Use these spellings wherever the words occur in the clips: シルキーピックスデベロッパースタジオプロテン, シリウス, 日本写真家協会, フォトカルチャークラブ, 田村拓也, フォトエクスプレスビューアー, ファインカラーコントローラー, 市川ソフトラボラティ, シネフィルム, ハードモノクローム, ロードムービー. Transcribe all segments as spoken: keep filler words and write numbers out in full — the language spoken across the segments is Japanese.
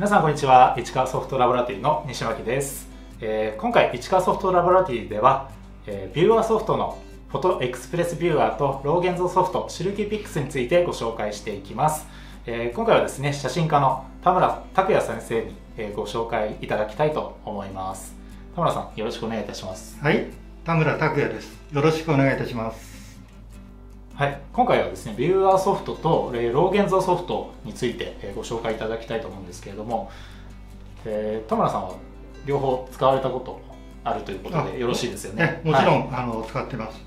皆さんこんにちは。市川ソフトラボラティの西巻です。えー、今回市川ソフトラボラティでは、えー、ビューアーソフトのフォトエクスプレスビューアーとロー現像ソフトシルキーピックスについてご紹介していきます。えー、今回はですね、写真家の田村拓也先生に、えー、ご紹介いただきたいと思います。田村さん、よろしくお願いいたします。はい、田村拓也です。よろしくお願いいたします。はい、今回はですね、ビューアーソフトとロー現像ソフトについてご紹介いただきたいと思うんですけれども、えー、田村さんは両方使われたことあるということでよろしいですよね。もちろん、はい、あの使ってます。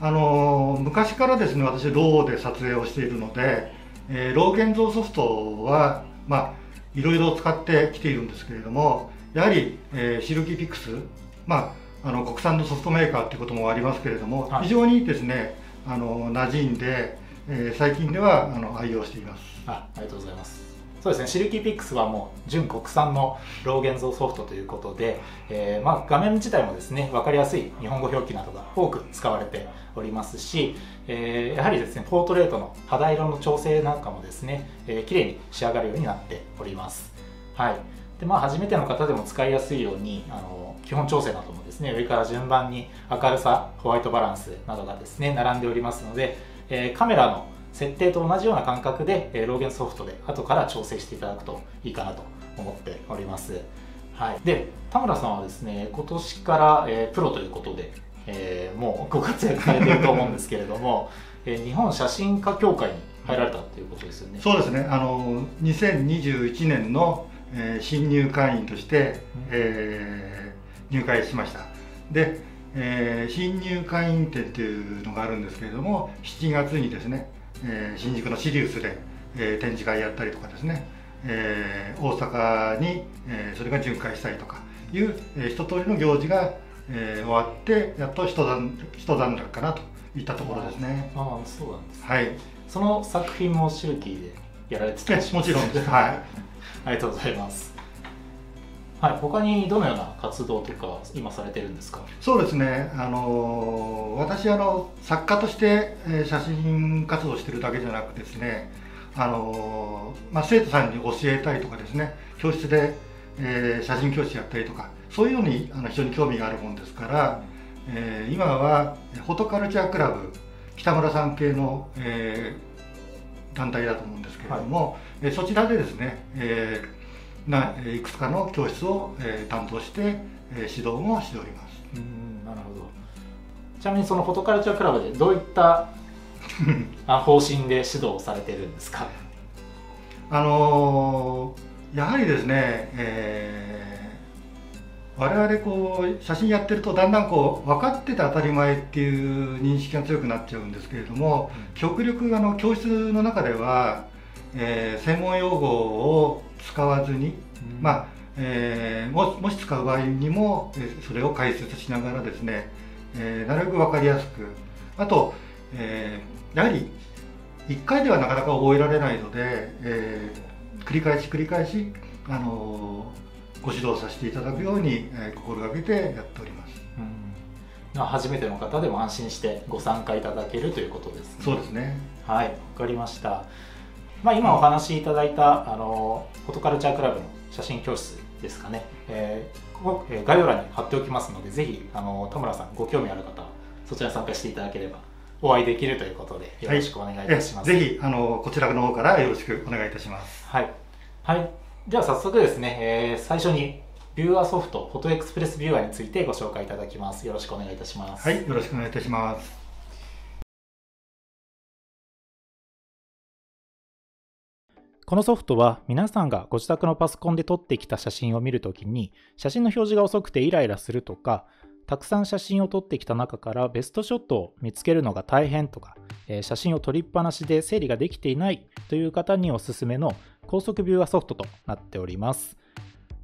あの昔からですね、私ローで撮影をしているので、えー、ロー現像ソフトはまあいろいろ使ってきているんですけれども、やはり、えー、シルキーピックス、まああの国産のソフトメーカーということもありますけれども、はい、非常にですね、あの馴染んで、えー、最近ではあの愛用しています。あ、ありがとうございます。そうですね、シルキーピックスはもう純国産のロー現像ソフトということで、えー、まあ画面自体もですね、分かりやすい日本語表記などが多く使われておりますし、えー、やはりですね、ポートレートの肌色の調整なんかもですね、えー、綺麗に仕上がるようになっております。はい、でまあ、初めての方でも使いやすいように、あの基本調整などもですね、上から順番に明るさ、ホワイトバランスなどがですね並んでおりますので、えー、カメラの設定と同じような感覚で、ロー現像ソフトで後から調整していただくといいかなと思っております。はい、で、田村さんはですね、今年から、えー、プロということで、えー、もうご活躍されていると思うんですけれども、えー、日本写真家協会に入られたということですよね。そうですね、あのにせんにじゅういちねんの、えー、新入会員として、えー、入会しました。で、えー、新入会員展というのがあるんですけれども、しちがつにですね、えー、新宿のシリウスで、えー、展示会やったりとかですね、えー、大阪に、えー、それが巡回したりとかいう、えー、一通りの行事が、えー、終わってやっと一段一段落かなといったところですね。ああ、そうなんですね。はい、その作品もシルキーでやられてたんですか？もちろんです。はい、ありがとうございます。はい、他にどのような活動とか今されてるんですか？そうですね、あの私あの作家として写真活動してるだけじゃなくですね、あの、まあ、生徒さんに教えたりとかですね、教室で、えー、写真教室やったりとか、そういうのにあの非常に興味があるもんですから、えー、今はフォトカルチャークラブ北村さん系の、えー、団体だと思うんですけれども、はい、そちらでですね、えーないくつかの教室を、えー、担当して、えー、指導もしております。うん、なるほど。ちなみにそのフォトカルチャークラブでどういった方針で指導されてるんですか？あのー、やはりですね、えー、我々こう写真やってるとだんだんこう分かってて当たり前っていう認識が強くなっちゃうんですけれども、うん、極力あの教室の中では、えー、専門用語を使わずに、うん、まあ、えー、も, もし使う場合にも、えー、それを解説しながらですね、えー、なるべく分かりやすく、あと、えー、やはりいっかいではなかなか覚えられないので、えー、繰り返し繰り返し、あのー、ご指導させていただくように、えー、心がけてやっております。うん、初めての方でも安心してご参加いただけるということですね。そうですね。はい、わかりました。まあ今お話しいただいたあのフォトカルチャークラブの写真教室ですかね、えー、ここ概要欄に貼っておきますので、ぜひあの田村さんご興味ある方はそちらに参加していただければお会いできるということで、よろしくお願いいたします。はい、ぜひあのこちらの方からよろしくお願いいたします。はい、はい、では早速ですね、えー、最初にビューアーソフトフォトエクスプレスビューアーについてご紹介いただきます。よろしくお願いいたします。はい、よろしくお願いいたします。このソフトは皆さんがご自宅のパソコンで撮ってきた写真を見るときに、写真の表示が遅くてイライラするとか、たくさん写真を撮ってきた中からベストショットを見つけるのが大変とか、えー、写真を撮りっぱなしで整理ができていないという方におすすめの高速ビューアーソフトとなっております。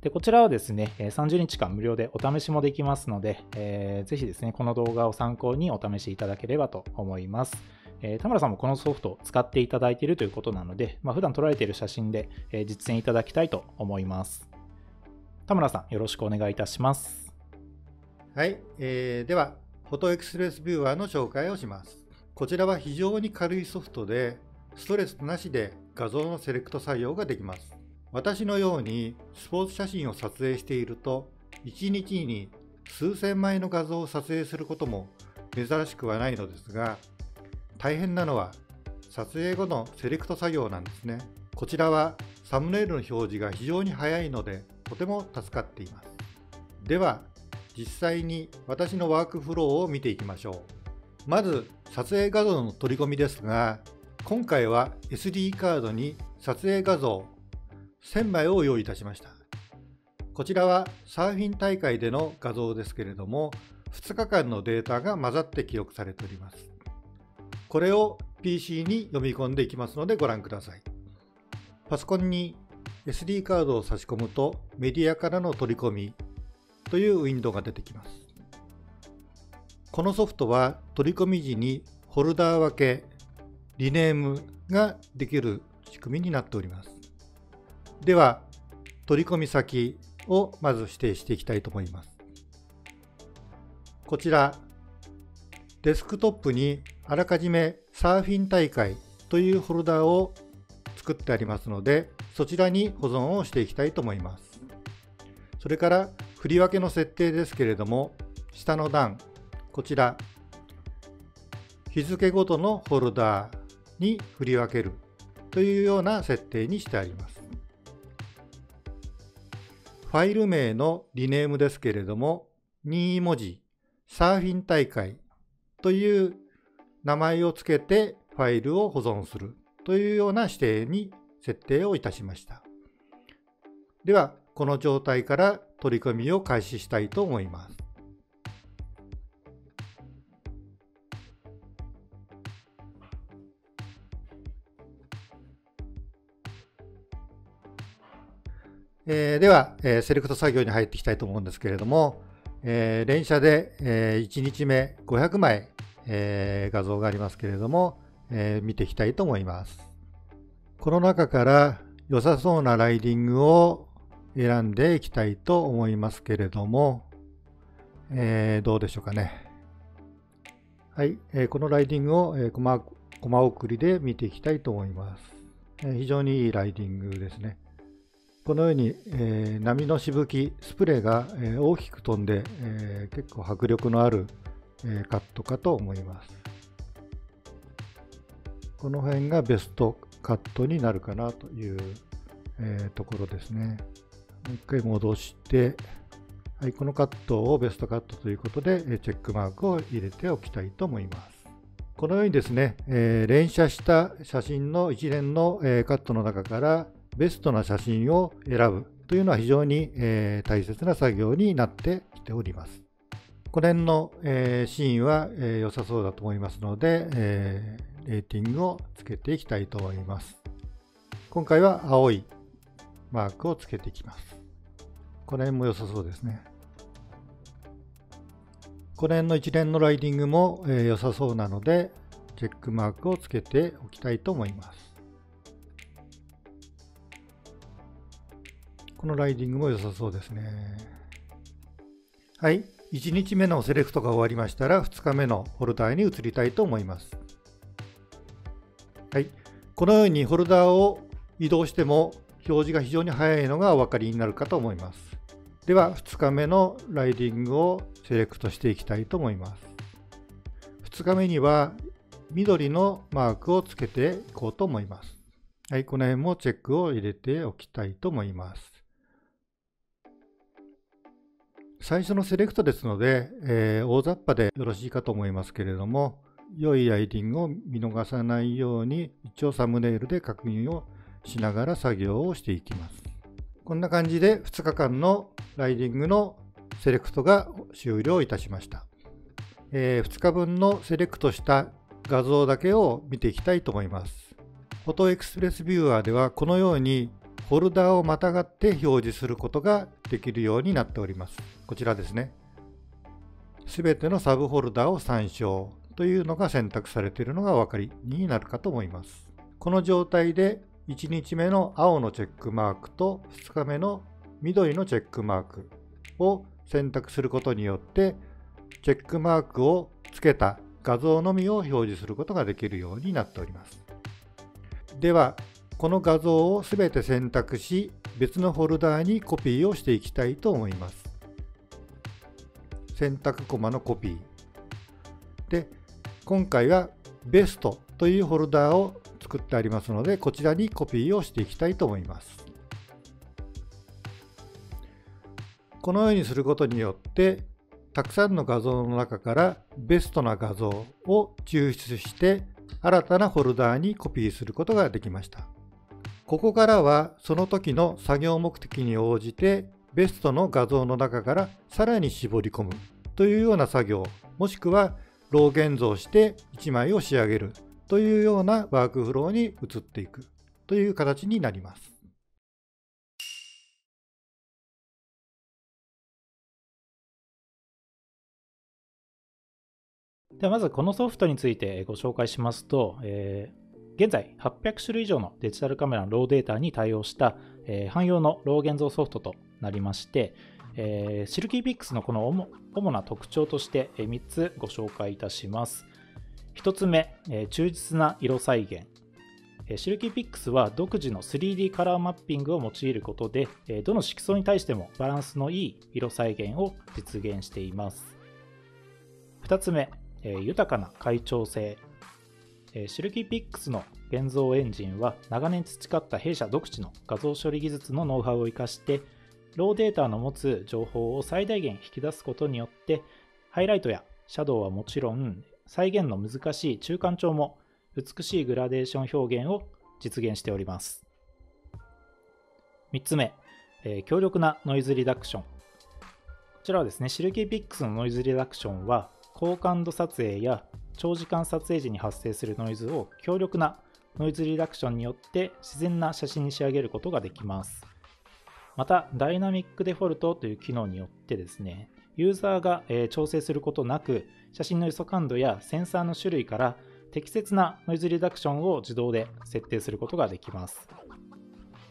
でこちらはですね、さんじゅうにちかん無料でお試しもできますので、えー、ぜひですねこの動画を参考にお試しいただければと思います。えー、田村さんもこのソフトを使っていただいているということなので、まあ、普段撮られている写真で、えー、実践いただきたいと思います。田村さん、よろしくお願いいたします。はい、えー、ではフォトエクスプレスビューアーの紹介をします。こちらは非常に軽いソフトで、ストレスなしで画像のセレクト作業ができます。私のようにスポーツ写真を撮影していると、いちにちに数千枚の画像を撮影することも珍しくはないのですが、大変なのは撮影後のセレクト作業なんですね。こちらはサムネイルの表示が非常に早いので、とても助かっています。では実際に私のワークフローを見ていきましょう。まず撮影画像の取り込みですが、今回は エスディー カードに撮影画像せんまいを用意いたしました。こちらはサーフィン大会での画像ですけれども、ふつかかんのデータが混ざって記録されております。これを ピーシー に読み込んでいきますのでご覧ください。パソコンに エスディー カードを差し込むと、メディアからの取り込みというウィンドウが出てきます。このソフトは取り込み時にフォルダー分け、リネームができる仕組みになっております。では取り込み先をまず指定していきたいと思います。こちらデスクトップにあらかじめサーフィン大会というフォルダを作ってありますので、そちらに保存をしていきたいと思います。それから振り分けの設定ですけれども、下の段、こちら日付ごとのフォルダに振り分けるというような設定にしてあります。ファイル名のリネームですけれども、任意文字サーフィン大会という名前をつけてファイルを保存するというような指定に設定をいたしました。ではこの状態から取り込みを開始したいと思います。えー、では、えー、セレクト作業に入っていきたいと思うんですけれども、えー、連写で、えー、いちにちめごひゃくまい、えー、画像がありますけれども、えー、見ていきたいと思います。この中から良さそうなライディングを選んでいきたいと思いますけれども、えー、どうでしょうかね。はい、えー、このライディングを、えー、コマ、コマ送りで見ていきたいと思います。えー、非常にいいライディングですね。このように、えー、波のしぶき、スプレーが、えー、大きく飛んで、えー、結構迫力のある、えー、カットかと思います。この辺がベストカットになるかなという、えー、ところですね。もう一回戻して、はい、このカットをベストカットということで、チェックマークを入れておきたいと思います。このようにですね、えー、連写した写真の一連の、えー、カットの中から、ベストな写真を選ぶというのは非常に、えー、大切な作業になってきております。この辺の、えー、シーンは、えー、良さそうだと思いますので、えー、レーティングをつけていきたいと思います。今回は青いマークをつけていきます。この辺も良さそうですね。この辺の一連のライディングもえー、良さそうなので、チェックマークをつけておきたいと思います。このライディングも良さそうですね。はい、いちにちめのセレクトが終わりましたら、ふつかめのフォルダーに移りたいと思います。はい、このようにフォルダーを移動しても、表示が非常に早いのがお分かりになるかと思います。ではふつかめのライディングをセレクトしていきたいと思います。ふつかめには緑のマークをつけていこうと思います。はい、この辺もチェックを入れておきたいと思います。最初のセレクトですので、えー、大雑把でよろしいかと思いますけれども、良いライディングを見逃さないように一応サムネイルで確認をしながら作業をしていきます。こんな感じでふつかかんのライディングのセレクトが終了いたしました。えー、ふつかぶんのセレクトした画像だけを見ていきたいと思います。フォトエクスプレスビューアーではこのようにフォルダーをまたがって表示することができるようになっております。こちらですね、すべてのサブフォルダを参照というのが選択されているのがお分かりになるかと思います。この状態でいちにちめの青のチェックマークとふつかめの緑のチェックマークを選択することによって、チェックマークをつけた画像のみを表示することができるようになっております。ではこの画像をすべて選択し、別のフォルダーにコピーをしていきたいと思います。選択コマのコピーで、今回はベストというフォルダーを作ってありますので、こちらにコピーをしていきたいと思います。このようにすることによって、たくさんの画像の中からベストな画像を抽出して新たなフォルダーにコピーすることができました。ここからはその時の作業目的に応じてベストの画像の中からさらに絞り込むというような作業、もしくはロー現像していちまいを仕上げるというようなワークフローに移っていくという形になります。ではまずこのソフトについてご紹介しますと、えー、現在はっぴゃくしゅるい以上のデジタルカメラのローデータに対応した、えー、汎用のロー現像ソフトとなりまして、えー、シルキーピックスのこの 主, 主な特徴としてみっつご紹介いたします。ひとつめ、えー、忠実な色再現。シルキーピックスは独自の スリーディー カラーマッピングを用いることで、どの色素に対してもバランスのいい色再現を実現しています。ふたつめ、豊かな階調性。シルキーピックスの現像エンジンは長年培った弊社独自の画像処理技術のノウハウを生かして、ローデータの持つ情報を最大限引き出すことによって、ハイライトやシャドウはもちろん再現の難しい中間調も美しいグラデーション表現を実現しております。みっつめ、強力なノイズリダクション。こちらはですね、シルキーピックスのノイズリダクションは高感度撮影や長時間撮影時に発生するノイズを強力なノイズリダクションによって自然な写真に仕上げることができます。またダイナミックデフォルトという機能によってですね、ユーザーが調整することなく写真のイソ感度やセンサーの種類から適切なノイズリダクションを自動で設定することができます。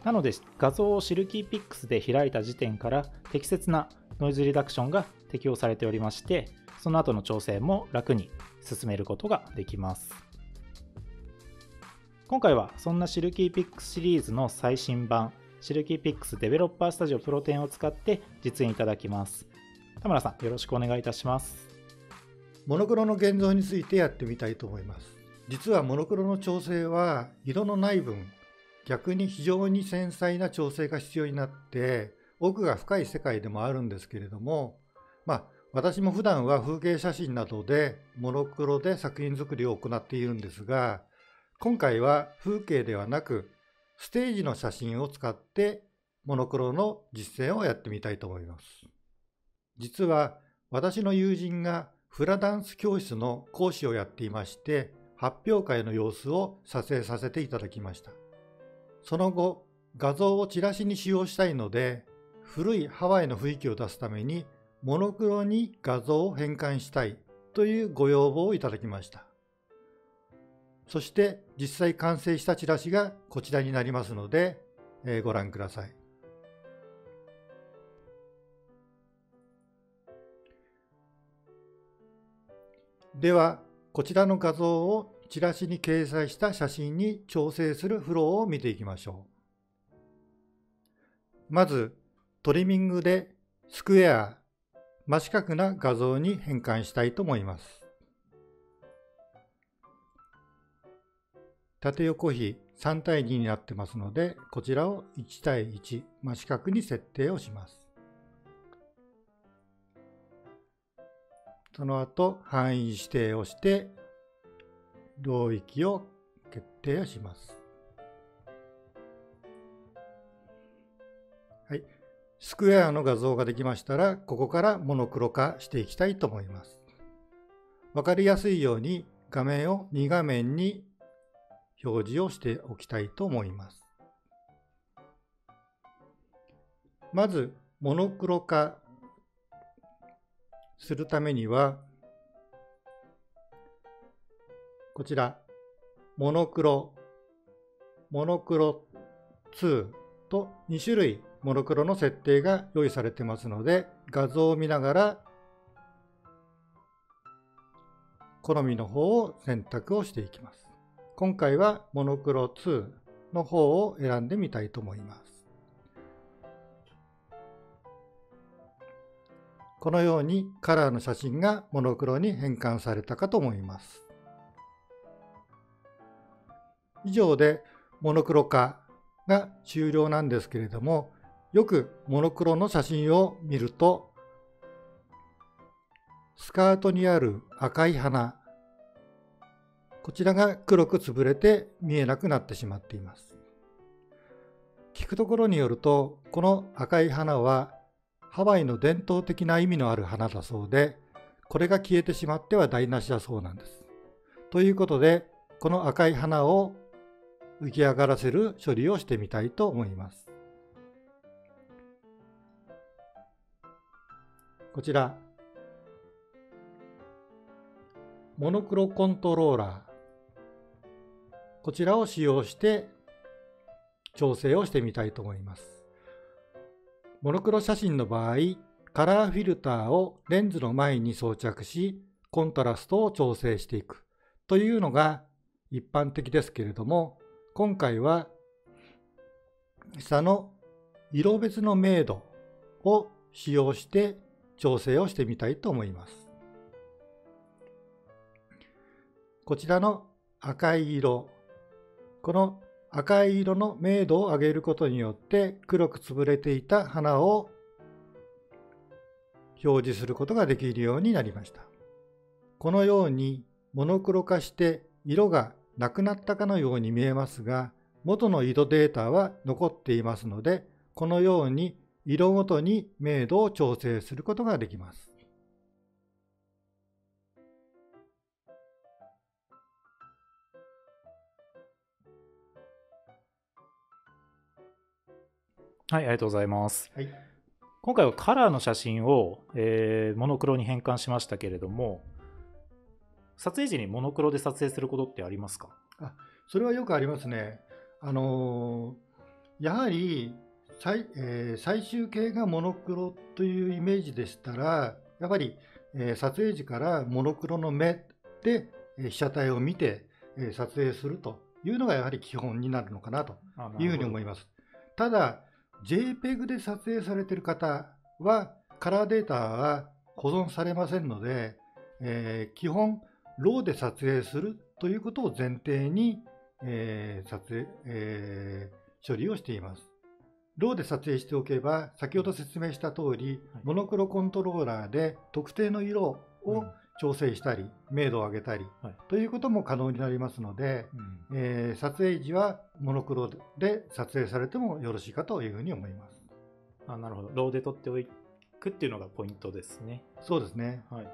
なので画像をシルキーピックスで開いた時点から適切なノイズリダクションが適用されておりまして、その後の調整も楽に進めることができます。今回はそんなシルキーピックスシリーズの最新版、シルキーピックスデベロッパースタジオプロテンを使って実演いただきます。田村さん、よろしくお願いいたします。モノクロの現像についてやってみたいと思います。実はモノクロの調整は色のない分、逆に非常に繊細な調整が必要になって、奥が深い世界でもあるんですけれども、まあ私も普段は風景写真などでモノクロで作品作りを行っているんですが、今回は風景ではなくステージの写真を使ってモノクロの実践をやってみたいと思います。実は私の友人がフラダンス教室の講師をやっていまして、発表会の様子を撮影させていただきました。その後画像をチラシに使用したいので、古いハワイの雰囲気を出すためにモノクロに画像を変換したいというご要望をいただきました。そして実際完成したチラシがこちらになりますので、えー、ご覧ください。ではこちらの画像をチラシに掲載した写真に調整するフローを見ていきましょう。まずトリミングでスクエア真四角な画像に変換したいと思います。縦横比さんたいにになってますので、こちらをいちたいいち真四角に設定をします。その後範囲指定をして領域を決定します。はい、スクエアの画像ができましたら、ここからモノクロ化していきたいと思います。わかりやすいように画面をに画面に表示をしておきたいと思います。まずモノクロ化するためには、こちらモノクロ、モノクロツーとにしゅるいモノクロの設定が用意されてますので、画像を見ながら好みの方を選択をしていきます。今回はモノクロツーの方を選んでみたいと思います。このようにカラーの写真がモノクロに変換されたかと思います。以上でモノクロ化が終了なんですけれども、よくモノクロの写真を見ると、スカートにある赤い花、こちらが黒く潰れて見えなくなってしまっています。聞くところによると、この赤い花はハワイの伝統的な意味のある花だそうで、これが消えてしまっては台無しだそうなんです。ということで、この赤い花を浮き上がらせる処理をしてみたいと思います。こちらモノクロコントローラー、こちらを使用して調整をしてみたいと思います。モノクロ写真の場合、カラーフィルターをレンズの前に装着し、コントラストを調整していくというのが一般的ですけれども、今回は下の色別の明度を使用して調整をしてみたいと思います。こちらの赤い色、この赤い色の明度を上げることによって黒く潰れていた花を表示することができるようになりました。このようにモノクロ化して色がなくなったかのように見えますが、元の色データは残っていますので、このように色ごとに明度を調整することができます。はい、ありがとうございます、はい、今回はカラーの写真を、えー、モノクロに変換しましたけれども、撮影時にモノクロで撮影することってありますか？あ、それはよくありますね。あのー、やはり 最,、えー、最終形がモノクロというイメージでしたら、やっぱり、えー、撮影時からモノクロの目で、えー、被写体を見て、えー、撮影するというのがやはり基本になるのかなというふうに思います。ただ ジェイペグ で撮影されている方はカラーデータは保存されませんので、えー、基本ローで撮影するということを前提に、えー撮影えー、処理をしています。ローで撮影しておけば、先ほど説明した通り、はい、モノクロコントローラーで特定の色を調整したり、うん、明度を上げたり、はい、ということも可能になりますので、うんえー、撮影時はモノクロで撮影されてもよろしいかというふうに思います。あ、なるほど。ローで撮っておくっていうのがポイントですね。そうですね。はい、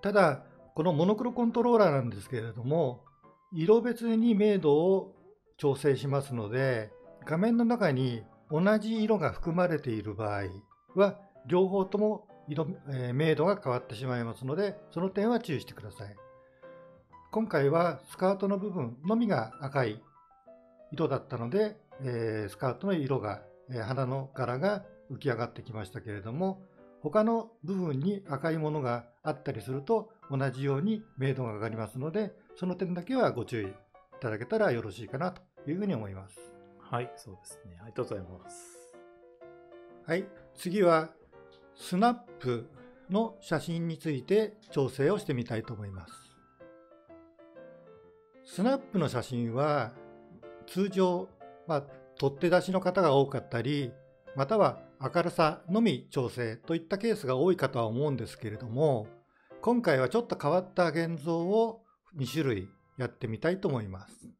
ただこのモノクロコントローラーなんですけれども、色別に明度を調整しますので、画面の中に同じ色が含まれている場合は両方とも色、えー、明度が変わってしまいますので、その点は注意してください。今回はスカートの部分のみが赤い色だったので、えー、スカートの色が、えー、花の柄が浮き上がってきましたけれども、他の部分に赤いものがあったりすると同じように明度が上がりますので、その点だけはご注意いただけたらよろしいかなというふうに思います。はい、そうですね。ありがとうございます。はい、次はスナップの写真について調整をしてみたいと思います。スナップの写真は通常、まあ、取って出しの方が多かったり、または明るさのみ調整といったケースが多いかとは思うんですけれども、今回はちょっと変わった現像をにしゅるいやってみたいと思います。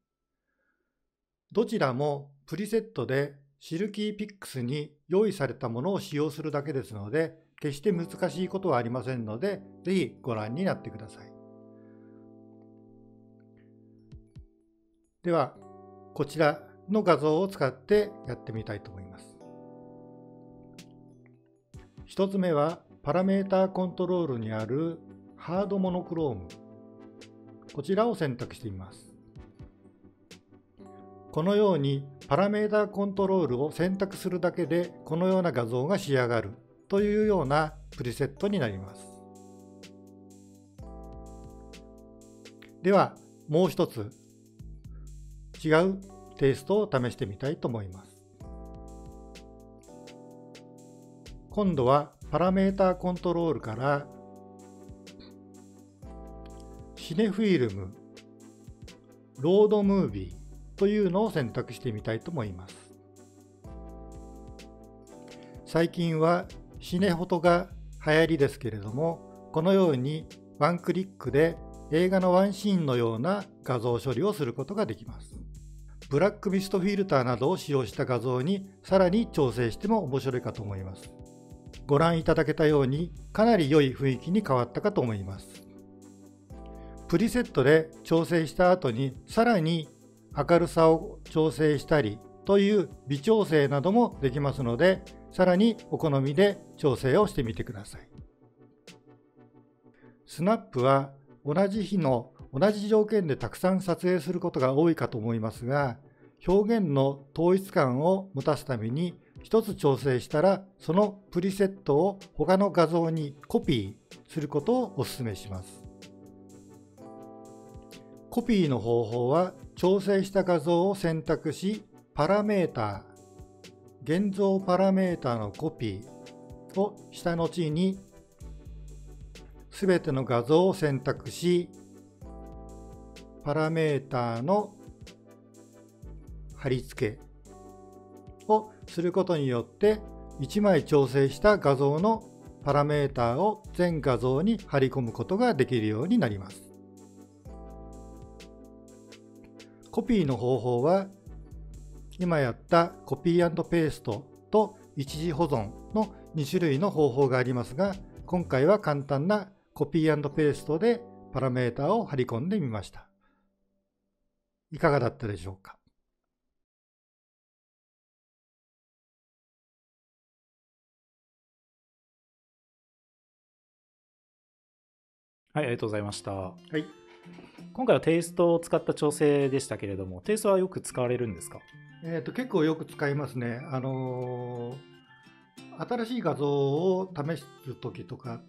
どちらもプリセットでシルキーピックスに用意されたものを使用するだけですので、決して難しいことはありませんので、ぜひご覧になってください。ではこちらの画像を使ってやってみたいと思います。ひとつめはパラメータコントロールにあるハードモノクローム、こちらを選択してみます。このようにパラメータコントロールを選択するだけで、このような画像が仕上がるというようなプリセットになります。ではもう一つ違うテイストを試してみたいと思います。今度はパラメータコントロールからシネフィルム、ロードムービーというのを選択してみたいと思います。最近はシネフォトが流行りですけれども、このようにワンクリックで映画のワンシーンのような画像処理をすることができます。ブラックミストフィルターなどを使用した画像にさらに調整しても面白いかと思います。ご覧いただけたようにかなり良い雰囲気に変わったかと思います。プリセットで調整した後にさらに明るさを調整したりという微調整などもできますので、さらにお好みで調整をしてみてください。スナップは同じ日の同じ条件でたくさん撮影することが多いかと思いますが、表現の統一感を持たすために一つ調整したらそのプリセットを他の画像にコピーすることをお勧めします。コピーの方法は調整した画像を選択し、パラメータ現像パラメータのコピーをした後に全ての画像を選択し、パラメータの貼り付けをすることによっていちまい調整した画像のパラメータを全画像に貼り込むことができるようになります。コピーの方法は今やったコピー&ペーストと一時保存のにしゅるいの方法がありますが、今回は簡単なコピー&ペーストでパラメータを貼り込んでみました。いかがだったでしょうか。はい、ありがとうございました。はい、今回はテイストを使った調整でしたけれども、テイストはよく使われるんですか？えーと、結構よく使いますね。あのー、新しい画像を試す時とか、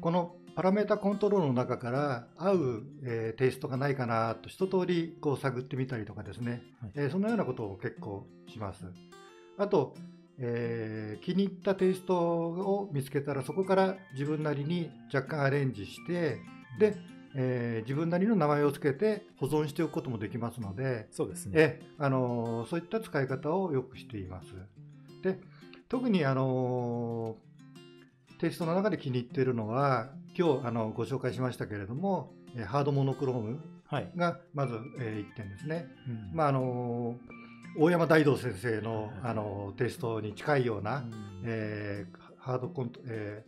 このパラメータコントロールの中から合う、えー、テイストがないかなと一通りこう探ってみたりとかですね、はい、えー、そのようなことを結構します。あと、えー、気に入ったテイストを見つけたらそこから自分なりに若干アレンジして、で、えー、自分なりの名前をつけて保存しておくこともできますので、そうですね、えー、あのー、そういった使い方をよくしています。で、特に、あのーテイストの中で気に入っているのは、今日あのご紹介しましたけれども、ハードモノクロームがまずいってんですね。はい、うん、まああの大山大道先生の、あのテイストに近いような、うん、えー、ハードコント、え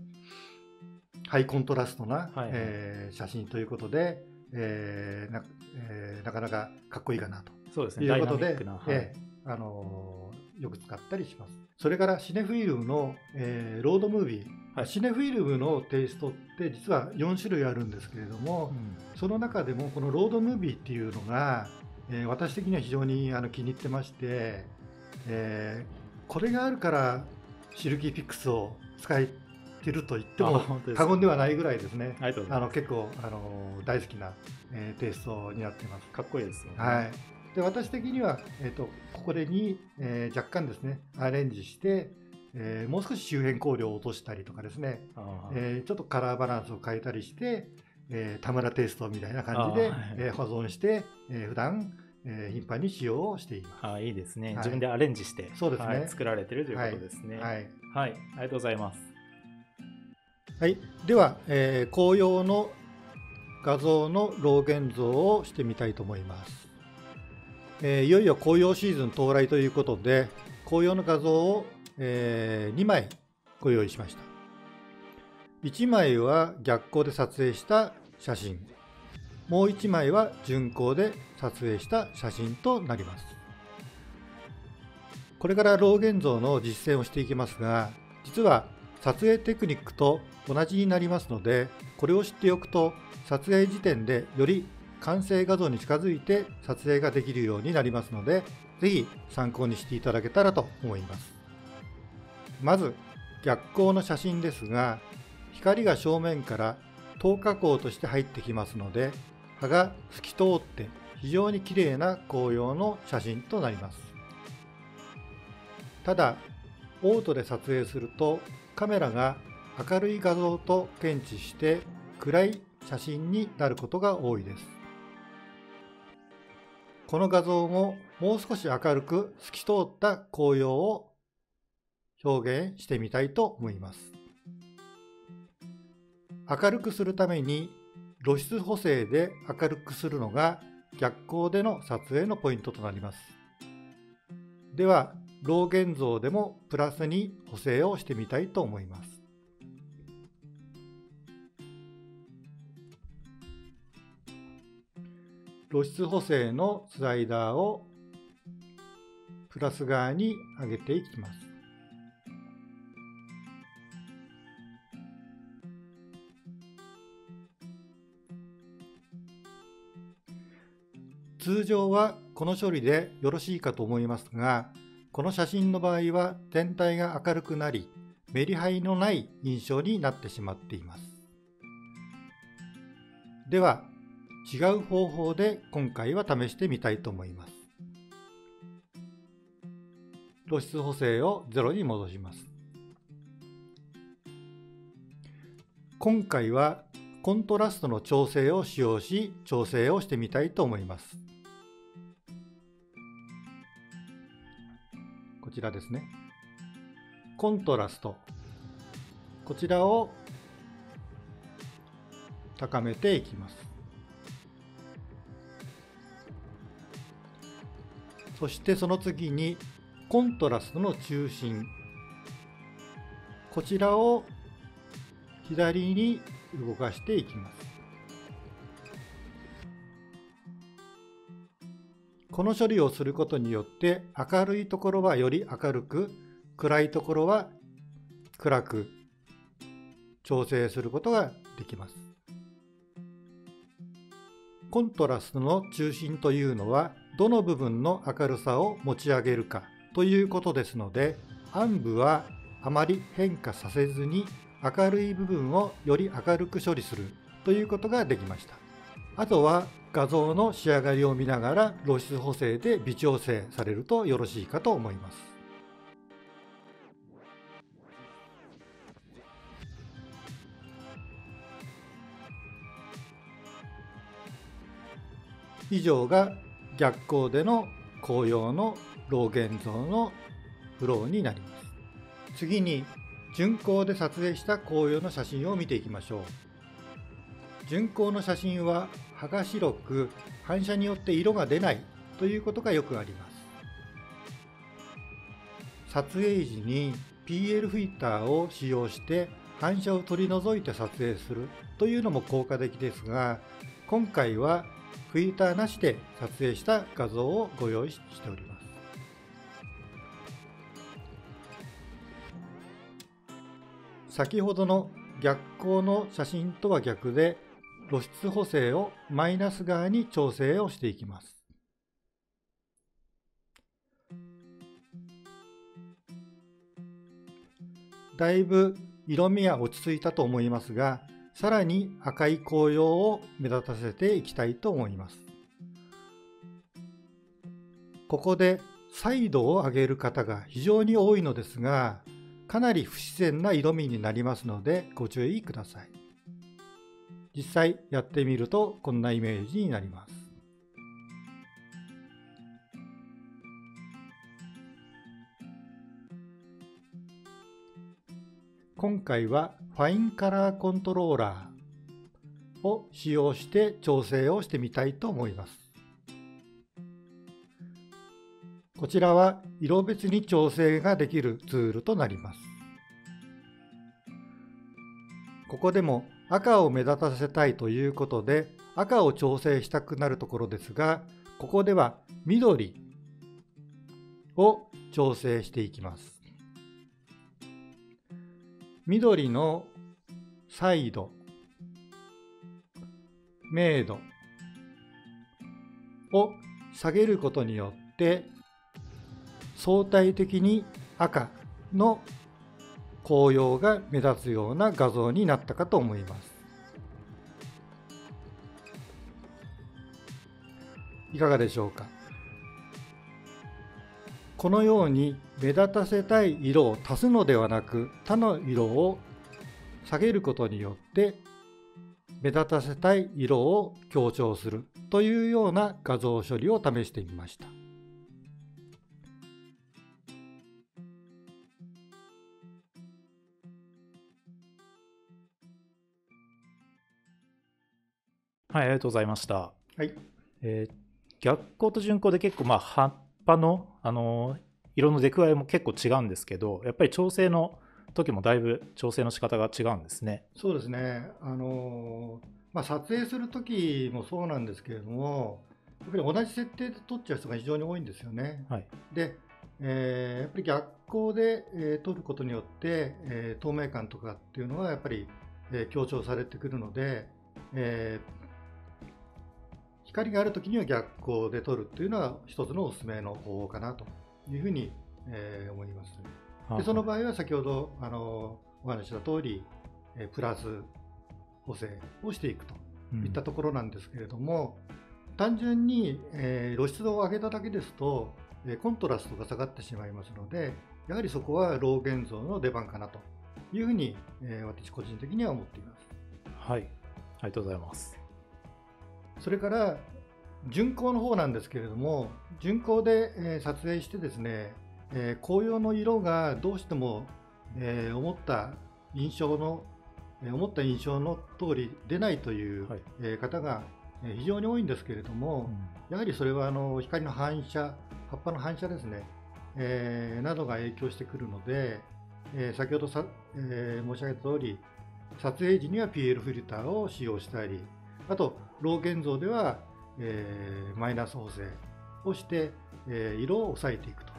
ー、ハイコントラストな、はいはい、えー、写真ということで、えーなえー、なかなかかっこいいかなと。そうですね。いうことで、はい、えー、あのよく使ったりします。それからシネフィルムの、えー、ロードムービー。はい、シネフィルムのテイストって実はよんしゅるいあるんですけれども、うん、その中でもこのロードムービーっていうのが、えー、私的には非常にあの気に入ってまして、えー、これがあるからシルキーピックスを使えてると言っても過言ではないぐらいですね。あの結構あの大好きな、えー、テイストになってます。かっこいいですよね。はい、で私的には、えー、とこれに、えー、若干ですねアレンジしてえー、もう少し周辺光量を落としたりとかですね、えー、ちょっとカラーバランスを変えたりして、えー、田村テイストみたいな感じで、はい、えー、保存して、えー、普段、えー、頻繁に使用をしています。あ、いいですね。はい、自分でアレンジして、そうですね、はい、作られているということですね。はい、はいはい、ありがとうございます。はい、では、えー、紅葉の画像のロー現像をしてみたいと思います。えー、いよいよ紅葉シーズン到来ということで、紅葉の画像をえー、にまいご用意しました。いちまいは逆光で撮影した写真、もういちまいは順光で撮影した写真となります。これからロー現像の実践をしていきますが、実は撮影テクニックと同じになりますので、これを知っておくと撮影時点でより完成画像に近づいて撮影ができるようになりますので、是非参考にしていただけたらと思います。まず逆光の写真ですが、光が正面から透過光として入ってきますので、葉が透き通って非常に綺麗な紅葉の写真となります。ただオートで撮影するとカメラが明るい画像と検知して暗い写真になることが多いです。この画像ももう少し明るく透き通った紅葉を表現してみたいと思います。明るくするために露出補正で明るくするのが逆光での撮影のポイントとなります。では老現像でもプラスに補正をしてみたいと思います。露出補正のスライダーをプラス側に上げていきます。通常はこの処理でよろしいかと思いますが、この写真の場合は全体が明るくなり、メリハリのない印象になってしまっています。では違う方法で今回は試してみたいと思います。露出補正をゼロに戻します。今回はコントラストの調整を使用し、調整をしてみたいと思います。こちらですね。コントラスト。こちらを高めていきます。そしてその次にコントラストの中心。こちらを左に動かしていきます。この処理をすることによって明るいところはより明るく、暗いところは暗く調整することができます。コントラストの中心というのはどの部分の明るさを持ち上げるかということですので、暗部はあまり変化させずに明るい部分をより明るく処理するということができました。あとは画像の仕上がりを見ながら露出補正で微調整されるとよろしいかと思います。以上が逆光での紅葉の老現像のフローになります。次に順光で撮影した紅葉の写真を見ていきましょう。順光の写真は葉が白く反射によって色が出ないということがよくあります。撮影時に ピーエル フィルターを使用して反射を取り除いて撮影するというのも効果的ですが、今回はフィルターなしで撮影した画像をご用意しております。先ほどの逆光の写真とは逆で、露出補正をマイナス側に調整をしていきます。だいぶ色味は落ち着いたと思いますが、さらに赤い紅葉を目立たせていきたいと思います。ここでサイドを上げる方が非常に多いのですが、かなり不自然な色味になりますのでご注意ください。実際やってみるとこんなイメージになります。今回はファインカラーコントローラーを使用して調整をしてみたいと思います。こちらは色別に調整ができるツールとなります。ここでも赤を目立たせたいということで赤を調整したくなるところですが、ここでは緑を調整していきます。緑のサイド、明度を下げることによって相対的に赤の紅葉が目立つような画像になったかと思います。いかがでしょうか。このように目立たせたい色を足すのではなく、他の色を下げることによって目立たせたい色を強調するというような画像処理を試してみました。はい、ありがとうございました。はい、えー、逆光と順光で結構まあ葉っぱの、あのー、色の出具合も結構違うんですけど、やっぱり調整の時もだいぶ調整の仕方が違うんですね。そうですね。あのーまあ、撮影する時もそうなんですけれども、やっぱり同じ設定で撮っちゃう人が非常に多いんですよね。はい、で、えー、やっぱり逆光で、えー、撮ることによって、えー、透明感とかっていうのはやっぱり、えー、強調されてくるので、えー光があるときには逆光で撮るっていうのは一つのおすすめの方法かなというふうに、えー、思います。で、その場合は先ほどあのお話した通り、えー、プラス補正をしていくといったところなんですけれども、うん、単純に、えー、露出度を上げただけですと、えー、コントラストが下がってしまいますので、やはりそこは老現像の出番かなというふうに、えー、私個人的には思っています。はい、ありがとうございます。それから巡光の方なんですけれども、巡光で撮影してですね、紅葉の色がどうしても思った印象の思った印象の通り出ないという方が非常に多いんですけれども、やはりそれはあの光の反射、葉っぱの反射ですね、えー、などが影響してくるので、えー、先ほどさ、えー、申し上げた通り、撮影時には ピーエル フィルターを使用したり、あと老現像では、えー、マイナス補正をして、えー、色を抑えていくと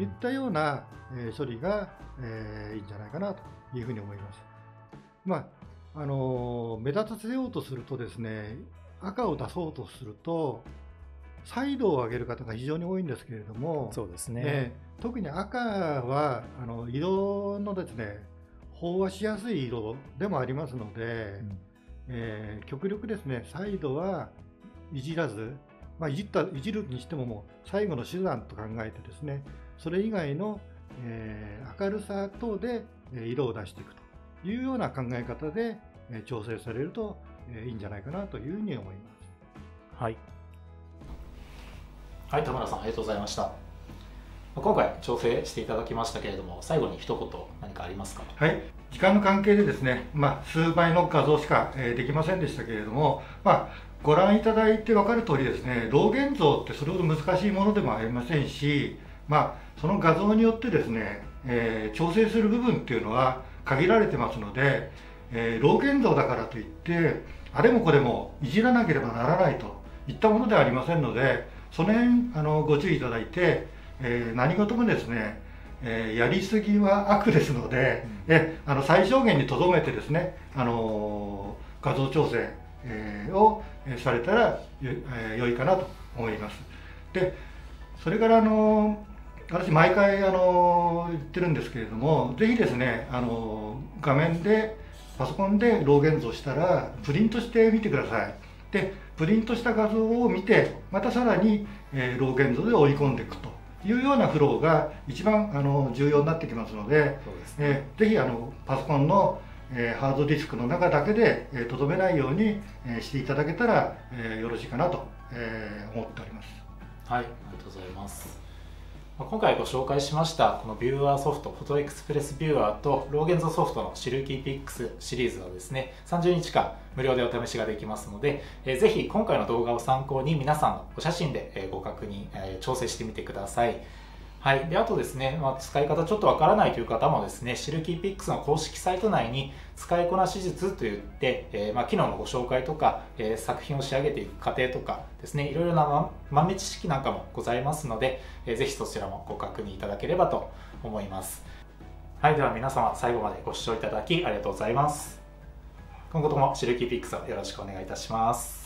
いったような、えー、処理が、えー、いいんじゃないかなというふうに思います。まああのー、目立たせようとするとですね、赤を出そうとするとサイドを上げる方が非常に多いんですけれども、そうですね、えー、特に赤はあの色のですね、飽和しやすい色でもありますので、うん、えー、極力ですね、サイドはいじらず、まあ、いじった、いじるにしてももう最後の手段と考えてですね、それ以外の、えー、明るさ等で色を出していくというような考え方で調整されるといいんじゃないかなというふうに思います。はい、はい、田村さんありがとうございました。今回調整していただきましたけれども、最後に一言何かありますか？はい、時間の関係でですね、まあ、数倍の画像しか、えー、できませんでしたけれども、まあ、ご覧いただいて分かる通りですね、老現像ってそれほど難しいものでもありませんし、まあ、その画像によってですね、えー、調整する部分っていうのは限られてますので、えー、老現像だからといってあれもこれもいじらなければならないといったものではありませんので、その辺あのご注意いただいて、えー、何事もですね、えー、やりすぎは悪ですので、うん、えあの最小限にとどめてですね、あのー、画像調整、えー、をされたらよ、えー、良いかなと思います。で、それから、あのー、私毎回、あのー、言ってるんですけれども、ぜひですね、あのー、画面でパソコンで老現像したらプリントしてみてください。で、プリントした画像を見て、またさらに、えー、老現像で追い込んでいくというようなフローが一番あの重要になってきますので、えー、ぜひあのパソコンの、えー、ハードディスクの中だけでとど、えー、めないように、えー、していただけたら、えー、よろしいかなと、えー、思っております。はい、ありがとうございます。今回ご紹介しましたこのビューアーソフト、フォトエクスプレスビューアーと老現像ソフトのシルキーピックスシリーズはですね、さんじゅうにちかん無料でお試しができますので、えー、ぜひ今回の動画を参考に皆さんのお写真でご確認、えー、調整してみてください。はい、であとですね、まあ、使い方ちょっとわからないという方もですね、シルキーピックスの公式サイト内に使いこなし術といって、えーまあ、機能のご紹介とか、えー、作品を仕上げていく過程とかですね、いろいろな豆知識なんかもございますので、えー、ぜひそちらもご確認いただければと思います。はい、では皆様最後までご視聴いただきありがとうございます。今後ともシルキーピックスをよろしくお願いいたします。